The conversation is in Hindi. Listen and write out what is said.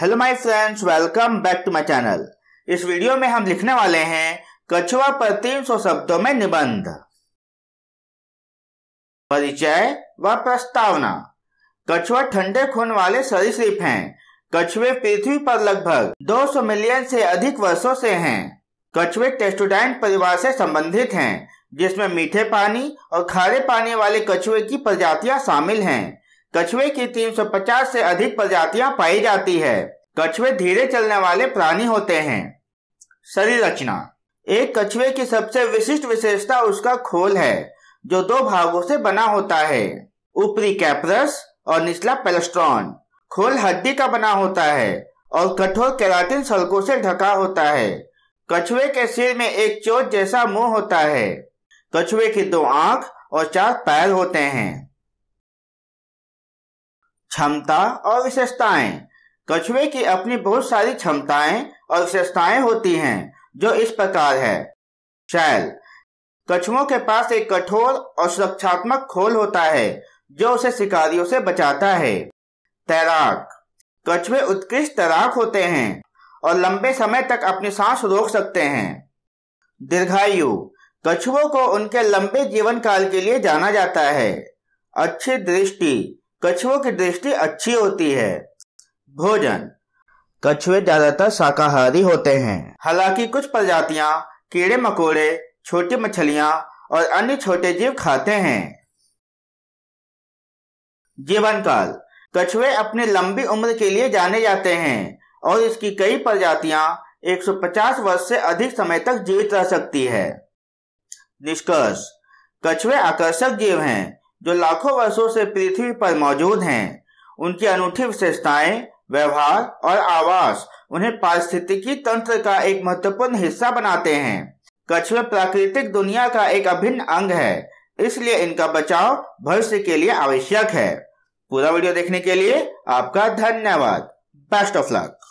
Hello my friends, welcome back to my channel. इस वीडियो में हम लिखने वाले हैं कछुआ पर 300 शब्दों में निबंध। परिचय व प्रस्तावना। कछुआ ठंडे खून वाले सरीसृप हैं। कछुए पृथ्वी पर लगभग 200 मिलियन से अधिक वर्षों से हैं। कछुए टेस्टुडाइन परिवार से संबंधित हैं, जिसमें मीठे पानी और खारे पानी वाले कछुए की प्रजातियां शामिल हैं। कछुए की 350 से अधिक प्रजातियां पाई जाती है। कछुए धीरे चलने वाले प्राणी होते हैं। शरीर रचना। एक कछुए की सबसे विशिष्ट विशेषता उसका खोल है, जो दो भागों से बना होता है, ऊपरी कैपरस और निचला प्लास्ट्रॉन। खोल हड्डी का बना होता है और कठोर केराटिन सलकों से ढका होता है। कछुए के सिर में एक चोंच जैसा मुंह होता है। कछुए की 2 आंख और 4 पैर होते हैं। क्षमता और विशेषताएं। कछुए की अपनी बहुत सारी क्षमताएं और विशेषताएं होती हैं, जो इस प्रकार है। शैल। कछुओं के पास एक कठोर और सुरक्षात्मक खोल होता है, जो उसे शिकारियों से बचाता है। तैराक। कछुए उत्कृष्ट तैराक होते हैं और लंबे समय तक अपनी सांस रोक सकते हैं। दीर्घायु। कछुओं को उनके लंबे जीवन काल के लिए जाना जाता है। अच्छी दृष्टि। कछुओं की दृष्टि अच्छी होती है। भोजन। कछुए ज्यादातर शाकाहारी होते हैं, हालांकि कुछ प्रजातियां कीड़े मकोड़े, छोटी मछलियां और अन्य छोटे जीव खाते हैं। जीवन काल। कछुए अपनी लंबी उम्र के लिए जाने जाते हैं और इसकी कई प्रजातियां 150 वर्ष से अधिक समय तक जीवित रह सकती है। निष्कर्ष। कछुए आकर्षक जीव हैं, जो लाखों वर्षों से पृथ्वी पर मौजूद हैं। उनकी अनूठी विशेषताएं, व्यवहार और आवास उन्हें पारिस्थितिकी तंत्र का एक महत्वपूर्ण हिस्सा बनाते हैं। कछुए प्राकृतिक दुनिया का एक अभिन्न अंग है, इसलिए इनका बचाव भविष्य के लिए आवश्यक है। पूरा वीडियो देखने के लिए आपका धन्यवाद। Best of luck.